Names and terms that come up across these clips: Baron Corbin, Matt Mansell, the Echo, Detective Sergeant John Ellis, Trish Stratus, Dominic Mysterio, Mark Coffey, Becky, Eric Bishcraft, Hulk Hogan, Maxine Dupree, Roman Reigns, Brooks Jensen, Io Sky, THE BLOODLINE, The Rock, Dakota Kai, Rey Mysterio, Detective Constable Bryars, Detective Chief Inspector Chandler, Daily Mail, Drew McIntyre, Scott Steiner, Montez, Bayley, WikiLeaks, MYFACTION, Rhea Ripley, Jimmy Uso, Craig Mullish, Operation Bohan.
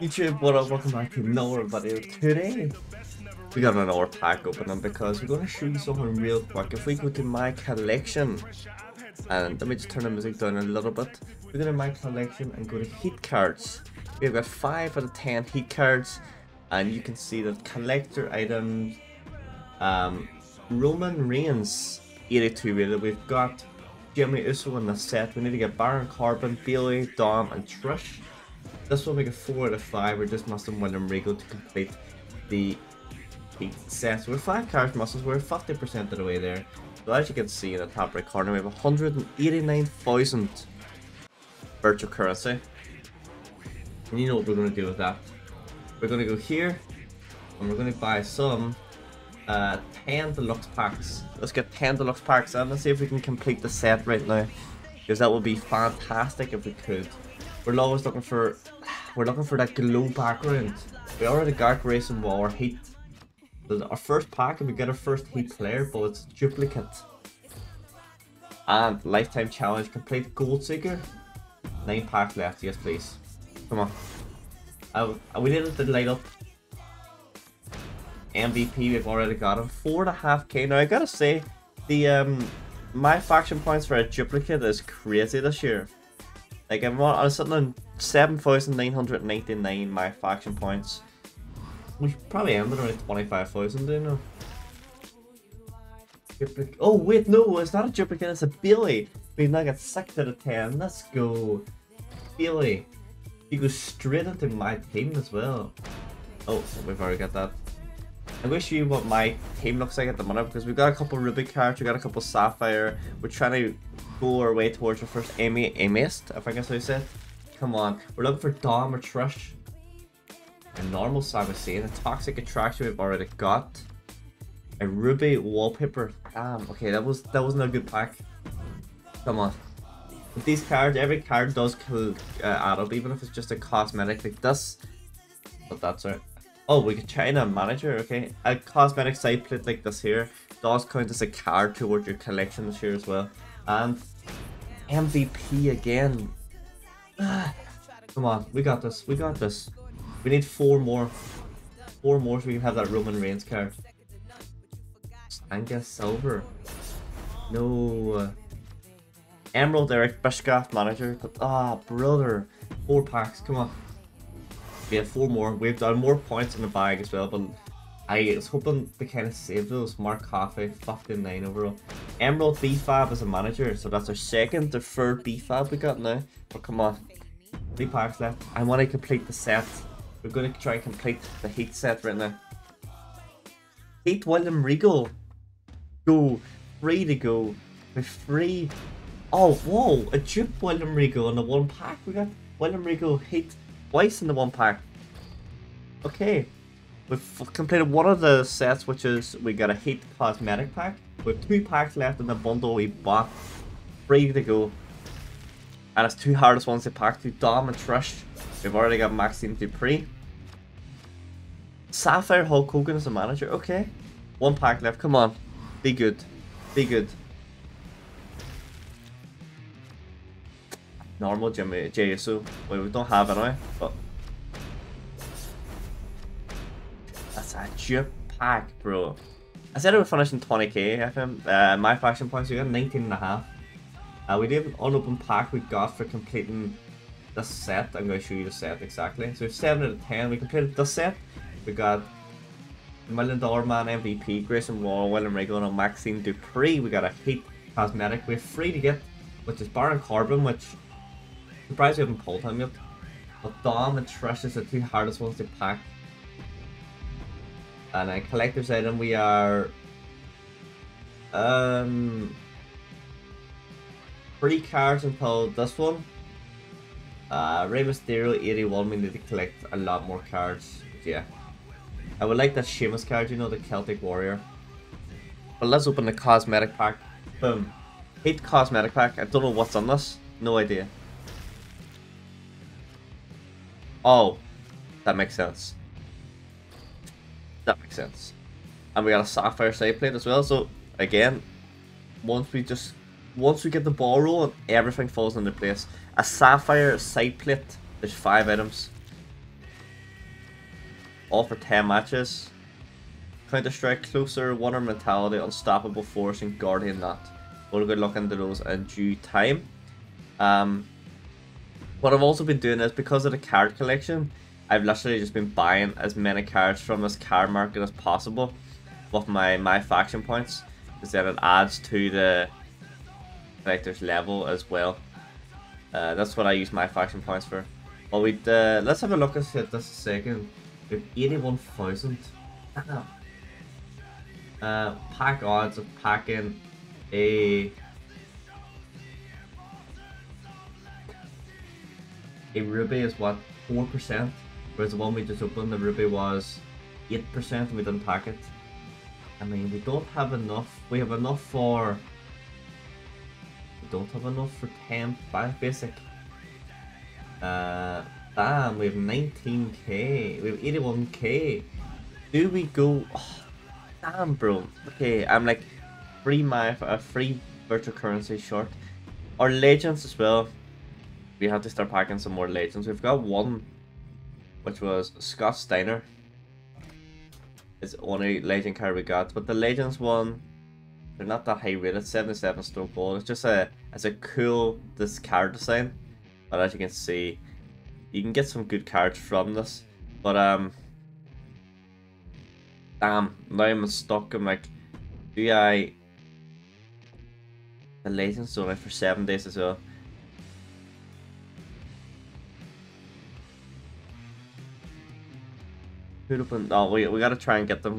YouTube, what up, welcome back to another video. Today, we got another pack opening because we're going to show you something real quick. If we go to my collection, and let me just turn the music down a little bit. We're going to my collection and go to heat cards. We've got 5 out of 10 heat cards, and you can see that collector items, Roman Reigns 82 rated. We've got Jimmy Uso in the set. We need to get Baron Corbin, Bayley, Dom, and Trish. This one we get 4 out of 5. We're just missing William Regal to complete the set. So we're 5 cards muscles. We're 50% of the way there. So as you can see in the top right corner, we have 189,000 virtual currency. And you know what we're going to do with that. We're going to go here, and we're going to buy some 10 deluxe packs. Let's get 10 deluxe packs and let's see if we can complete the set right now, because that would be fantastic if we could. We're always looking for that glow background. We already got Grayson Waller Heat. Our first pack, and we get our first Heat player, but it's a duplicate. And lifetime challenge complete Gold Seeker. 9 packs left, yes please. Come on. We needed to light up. MVP, we've already got him. 4.5k. Now I gotta say, the my faction points for a duplicate is crazy this year. Like I was sitting on 7,999 my faction points. We should probably end at around 25,000, do you know? Oh wait, no, it's not a duplicate, it's a Bayley. We've now got 6 out of 10. Let's go. Bayley. You go straight into my team as well. Oh, we've already got that. I'm going to show you what my team looks like at the minute, because we've got a couple Ruby cards, we've got a couple Sapphire, we're trying to go our way towards our first Amist, I think that's how you said. Come on, we're looking for Dom or Trish, a normal Samusine, a Toxic Attraction we've already got, a Ruby Wallpaper, damn, okay that wasn't a good pack. Come on, with these cards, every card does add up, even if it's just a cosmetic like this, but that's it. Oh, we could China manager, okay. A cosmetic side plate like this here does count as a card towards your collection this year as well. And MVP again. Come on, we got this, we got this. We need 4 more. 4 more so we can have that Roman Reigns card. And get silver. No. Emerald Eric Bishcraft manager. But brother. 4 packs, come on. We have 4 more. We've done more points in the bag as well, but I was hoping to kind of save those. Mark Coffey, 59 overall. Emerald BFAB as a manager, so that's our third BFAB we got now. But come on, 3 packs left. I want to complete the set. We're going to try and complete the Heat set right now. Heat William Regal. Go. 3 to go. With 3. Oh, whoa. A dupe William Regal in the 1 pack. We got William Regal Heat twice in the 1 pack. Okay, we've completed one of the sets, which is we got a Heat cosmetic pack. With 2 packs left in the bundle we bought, 3 to go, and it's 2 hardest ones to pack to Dom and Trish. We've already got Maxine Dupree. Sapphire Hulk Hogan as a manager. Okay, 1 pack left. Come on, be good, be good. Normal Jimmy JSU. Wait, we don't have it now, but that's a dupe pack, bro. I said it would finish in 20k FM. My faction points, we got 19.5. We did an unopened pack we got for completing the set. I'm going to show you the set exactly. So 7 out of 10, we completed the set. We got $1 Million Man MVP, Grayson Waller, William Regal, and Maxine Dupree. We got a Heat cosmetic. We're free to get, which is Baron Corbin, which surprised we haven't pulled him yet. But Dom and Trish is the 2 hardest ones to pack. And a collector's item, we are 3 cards until this one. Rey Mysterio 81, we need to collect a lot more cards. Yeah, I would like that Sheamus card, you know, the Celtic Warrior. But let's open the cosmetic pack. Boom. Heat cosmetic pack. I don't know what's on this. No idea. Oh, that makes sense. That makes sense. And we got a Sapphire side plate as well. So again, once we get the ball rolling, everything falls into place. A Sapphire side plate. There's 5 items. all for 10 matches. Counter-Strike, Closer, Winner Mentality, Unstoppable Force, and Guardian Knot. We'll go look into those in due time. What I've also been doing is, because of the card collection, I've literally just been buying as many cards from this card market as possible with my faction points, because then it adds to the collector's level as well. That's what I use my faction points for. Well, let's have a look at this second. We've 81,000. Pack odds of packing a ruby is what, 4%, whereas the one we just opened, the ruby was 8%. We didn't pack it. I mean, we don't have enough. We have enough for. We don't have enough for 10 basic. Damn, we have 19k. We have 81k. Do we go? Oh, damn, bro. Okay, I'm like free virtual currency short. Our legends as well. We have to start packing some more legends. We've got one, which was Scott Steiner. It's the only legend card we got, but the legends one, they're not that high rated. 77 stroke gold. It's just a cool this card design. But as you can see, you can get some good cards from this. But damn, now I'm stuck. I'm like, do I? The legends only for 7 days as well. No, we gotta try and get them.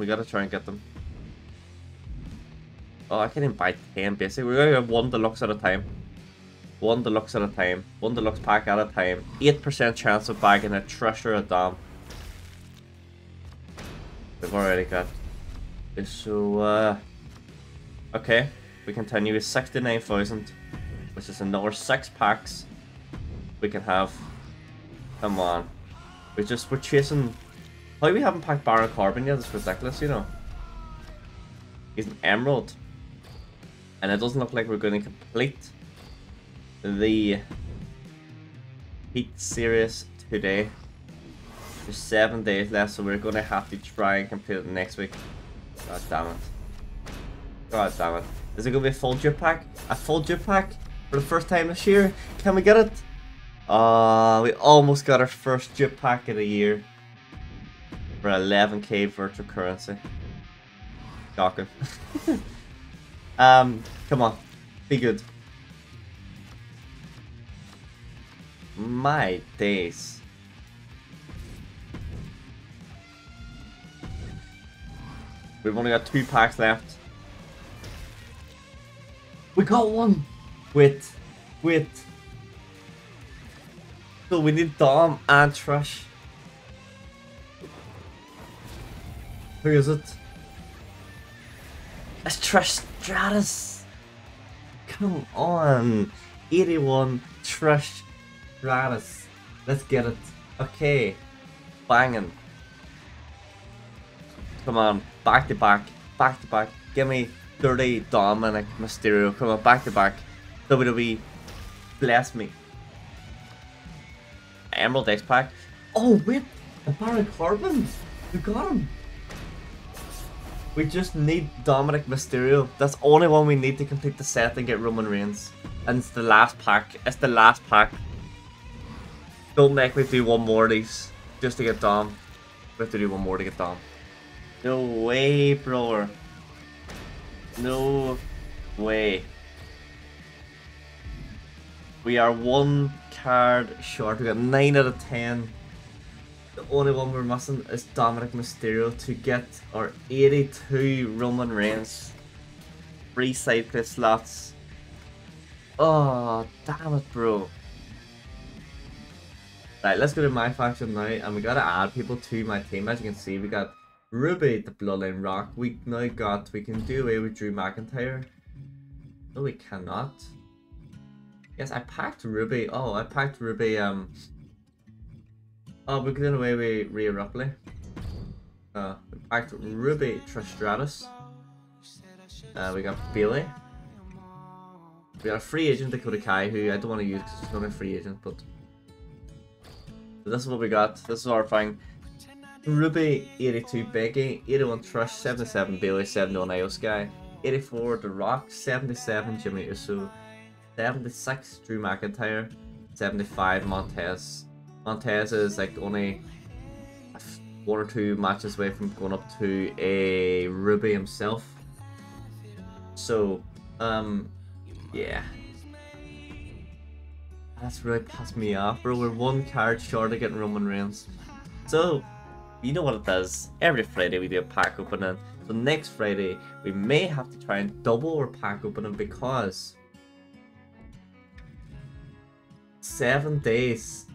Oh, I can't even buy 10 basic. We're gonna get one deluxe at a time. One deluxe pack at a time. 8% chance of bagging a treasure of damn. We've already got this, so okay, we continue with 69,000, which is another 6 packs we can have. Come on. We're chasing. How we haven't packed Baron Corbin yet is ridiculous, you know. He's an emerald. And it doesn't look like we're going to complete the Heat Series today. There's 7 days left, so we're going to have to try and complete it next week. God damn it. Is it going to be a full drip pack? A full drip pack? For the first time this year? Can we get it? We almost got our first drip pack of the year. For 11k virtual currency. Shocking. Come on. Be good. My days. We've only got 2 packs left. We got one! Wait. So we need Dom and Trish. Who is it? It's Trish Stratus! Come on! 81 Trish Stratus. Let's get it. Okay. Banging. Come on. Back to back. Back to back. Give me dirty Dominic Mysterio. Come on. Back to back. WWE. Bless me. Emerald X pack. Oh, wait! The Baron Corbin! We got him! We just need Dominic Mysterio. That's the only one we need to complete the set and get Roman Reigns. And it's the last pack. Don't make me do one more of these just to get Dom. We have to do one more to get Dom. No way, brother. No way. We are 1 card short. We got 9 out of 10. The only one we're missing is Dominic Mysterio to get our 82 Roman Reigns. 3 side play slots. Oh, damn it, bro. Right, let's go to my faction now, and we gotta add people to my team. As you can see, we got Ruby, the Bloodline Rock. We can do away with Drew McIntyre. No, we cannot. Yes, I packed Ruby. Oh, I packed Ruby, oh, we're getting away with Rhea Ripley. We packed Ruby, Trish Stratus. We got Bayley. We got a free agent, Dakota Kai, who I don't want to use because it's not a free agent, but... So this is what we got. This is our thing. Ruby, 82 Becky, 81 Trish, 77 Bayley, 71 Io Sky, 84 The Rock, 77 Jimmy Uso, 76 Drew McIntyre, 75 Montez. Montez is like only 1 or 2 matches away from going up to a Ruby himself. So, yeah. That's really pissed me off, bro. We're 1 card short of getting Roman Reigns. So, you know what it does. Every Friday we do a pack opening. So next Friday, we may have to try and double our pack opening because 7 days.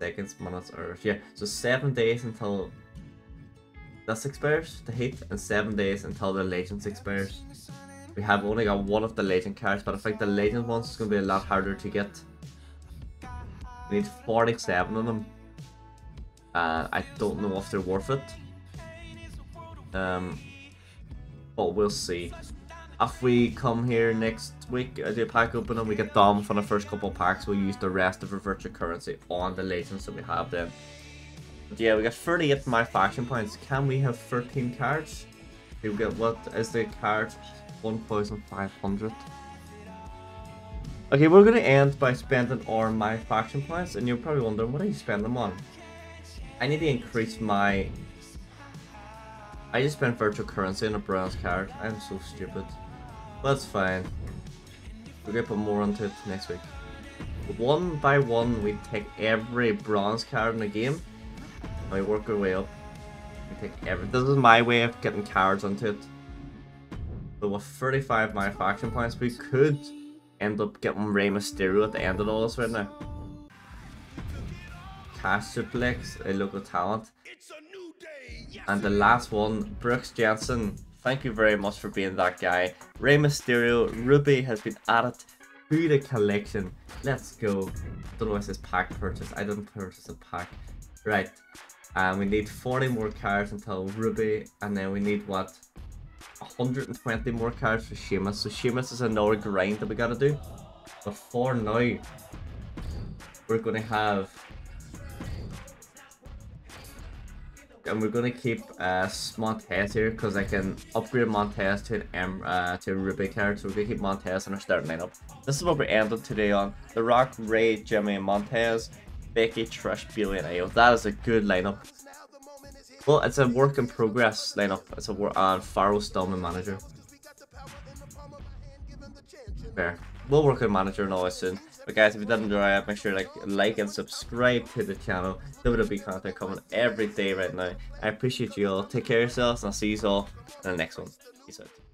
Seconds, minutes, hours. Yeah, so 7 days until this expires, the heat, and 7 days until the Legends expires. We have only got 1 of the Legend cards, but I think the Legend ones is going to be a lot harder to get. We need 47 of them. I don't know if they're worth it. But we'll see. If we come here next week, I do a pack opening and we get Dom for the first couple of packs, we'll use the rest of our virtual currency on the Legends that we have then. But yeah, we got 38 my faction points. Can we have 13 cards? We'll get, what is the card? 1,500. Okay, we're gonna end by spending all my faction points, and you're probably wondering, what do you spend them on? I need to increase my... I just spent virtual currency on a bronze card. I'm so stupid. That's fine. We're gonna put more into it next week. 1 by 1, we take every bronze card in the game, and we work our way up. We take every... This is my way of getting cards onto it. But with 35 my faction points, we could end up getting Rey Mysterio at the end of all this right now. Cash suplex, a local talent. And the last one, Brooks Jensen. Thank you very much for being that guy. Rey Mysterio, Ruby has been added to the collection. Let's go. I don't know if it says pack purchase. I didn't purchase a pack. Right. And we need 40 more cards until Ruby. And then we need what? 120 more cards for Sheamus. So Sheamus is another grind that we gotta do. But for now, we're gonna have... And we're gonna keep Montez here because I can upgrade Montez to an to a Ruby card. So we're gonna keep Montez in our starting lineup. This is what we ended today on. The Rock, Rey, Jimmy, Montez, Becky, Trish, Bayley, and Io. That is a good lineup. Well, it's a work in progress lineup. It's a work on Farrell's Stallman manager. Fair. We'll work on manager and all that soon. But guys, if you did enjoy it, make sure to like and subscribe to the channel. WWE content coming every day right now. I appreciate you all. Take care of yourselves, and I'll see you all in the next one. Peace out.